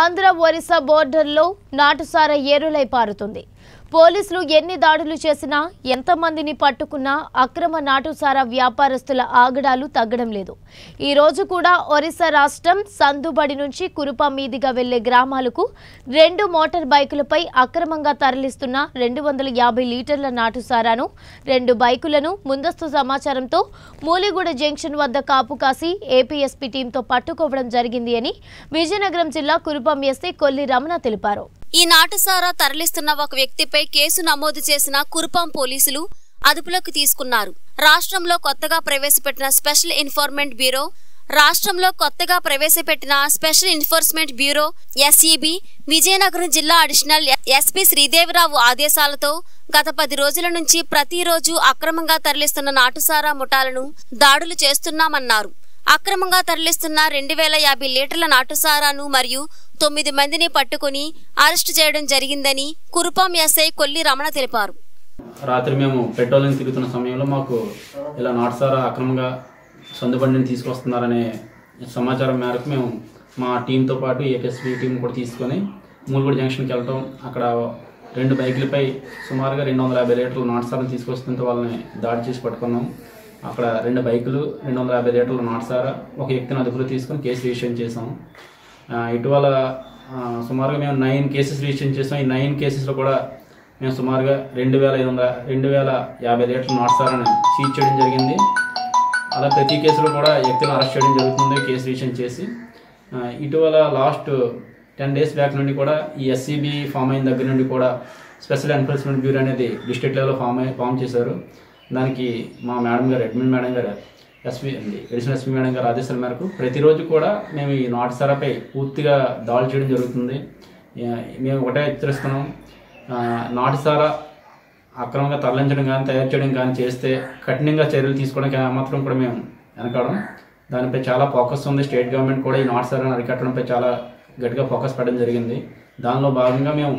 ఆంధ్ర ఒరిస్సా బోర్డర్లో నాటుసార ఏరులై పారుతుంది. పోలీసులు ఎన్ని దాడులు చేసినా, ఎంతమందిని పట్టుకున్నా అక్రమ నాటుసార వ్యాపారస్తుల ఆగడాలు తగ్గడం లేదు. ఈ రోజు కూడా ఒరిస్సా రాష్ట్రం సందుబడి నుంచి కురుప మీదిగా వెళ్లే గ్రామాలకు 2 మోటార్ బైకులపై అక్రమంగా తరలిస్తున్న 250 లీటర్ల నాటుసారాను, 2 బైకులను ముందస్తు సమాచారంతో మూలిగూడ జంక్షన్ వద్ద కాపు కాసి ఏపీఎస్పీ టీంతో పట్టుకోవడం జరిగింది అని విజయనగరం జిల్లా కురుపం ఎస్ఐ కొల్లి రమణ తెలిపారు. ఈ నాటుసారా తరలిస్తున్న ఒక వ్యక్తిపై కేసు నమోదు చేసిన కురుపాం పోలీసులు అదుపులోకి తీసుకున్నారు. రాష్ట్రంలో కొత్తగా ప్రవేశపెట్టిన special enforcement bureau SEB Vizianagaram జిల్లా అడిషనల్ ఎస్పీ శ్రీదేవిరావు ఆదేశాలతో గత 10 రోజుల నుంచి ప్రతిరోజు అక్రమంగా తరలిస్తున్న నాటుసారా ముఠాలను దాడులు చేస్తున్నామన్నారు. అక్రమంగా తరలిస్తున్న 2050 లీటర్ల నాటుసారాను మరియు 9 మందిని పట్టుకుని అరెస్టు చేయడం జరిగిందని కురుపాం ఎస్ఐ కొల్లి రమణ తెలిపారు. రాత్రి మేము పెట్రోలింగ్ తిరుగుతున్న సమయంలో మాకు ఇలా నాటుసారా అక్రమంగా సందుబండిని తీసుకొస్తున్నారనే సమాచారం మేరకు మేము మా టీంతో పాటు ఏపీఎస్పీ టీం కూడా తీసుకొని మూలిగూడ జంక్షన్కి వెళ్ళటం, అక్కడ 2 బైకులపై సుమారుగా 250 లీటర్ల నాటుసారాను తీసుకొస్తుంటే వాళ్ళని దాడి చేసి పట్టుకున్నాం. అక్కడ 2 బైకులు, 250 లీటర్ల నాటుసారా, ఒక వ్యక్తిని అదుపులో తీసుకొని కేసు రిజిస్టర్ చేసాము. ఇటీవల సుమారుగా మేము 9 కేసెస్ రిజిస్టర్ చేసాం. ఈ 9 కేసెస్లో కూడా మేము సుమారుగా 2,50 లీటర్ల నాటుసారాని సీజ్ చేయడం జరిగింది. అలా ప్రతి కేసులో కూడా వ్యక్తిని అరెస్ట్ చేయడం జరుగుతుంది కేసు రిజిస్టర్ చేసి. ఇటీవల లాస్ట్ 10 డేస్ బ్యాక్ నుండి కూడా ఈ ఎస్సీబీ ఫామ్ అయిన దగ్గర నుండి కూడా స్పెషల్ ఎన్ఫోర్స్మెంట్ బ్యూరో అనేది డిస్ట్రిక్ట్ లెవెల్లో ఫామ్ చేశారు. దానికి మా అడ్మిన్ మేడం గారు అడిషనల్ ఎస్పీ మేడం గారు ఆదేశాల మేరకు ప్రతిరోజు కూడా మేము ఈ నాటుసారాపై పూర్తిగా దాడులు చేయడం జరుగుతుంది. మేము ఒకటే హెచ్చరిస్తున్నాం, నాటుసారా అక్రమంగా తరలించడం కానీ తయారు చేయడం కానీ చేస్తే కఠినంగా చర్యలు తీసుకోవడానికి మాత్రం కూడా మేము వెనకడం. దానిపై చాలా ఫోకస్ ఉంది. స్టేట్ గవర్నమెంట్ కూడా ఈ నాటుసారాను అరికట్టడంపై చాలా గట్టిగా ఫోకస్ పెట్టడం జరిగింది. దానిలో భాగంగా మేము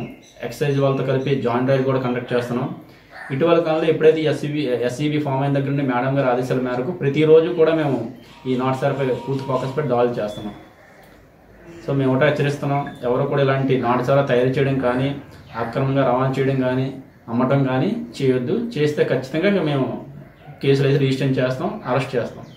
ఎక్సైజ్ వాళ్ళతో కలిపి జాయింట్ డ్రైవ్ కూడా కండక్ట్ చేస్తున్నాం. ఇటీవల కాలంలో ఎప్పుడైతే ఎస్సీబీ ఫామ్ అయిన దగ్గర నుండి మేడం గారి ఆదేశాల మేరకు ప్రతిరోజు కూడా మేము ఈ నాటుసారాపై పూర్తి ఫోకస్ పెట్టి దాడులు చేస్తున్నాం. సో మేము ఒకటే హెచ్చరిస్తున్నాం, ఎవరు కూడా ఇలాంటి నాటుసారా తయారు చేయడం కానీ, అక్రమంగా రవాణా చేయడం కానీ, అమ్మటం కానీ చేయొద్దు. చేస్తే ఖచ్చితంగా మేము కేసులు అయితే రిజిస్టర్ చేస్తాం, అరెస్ట్ చేస్తాం.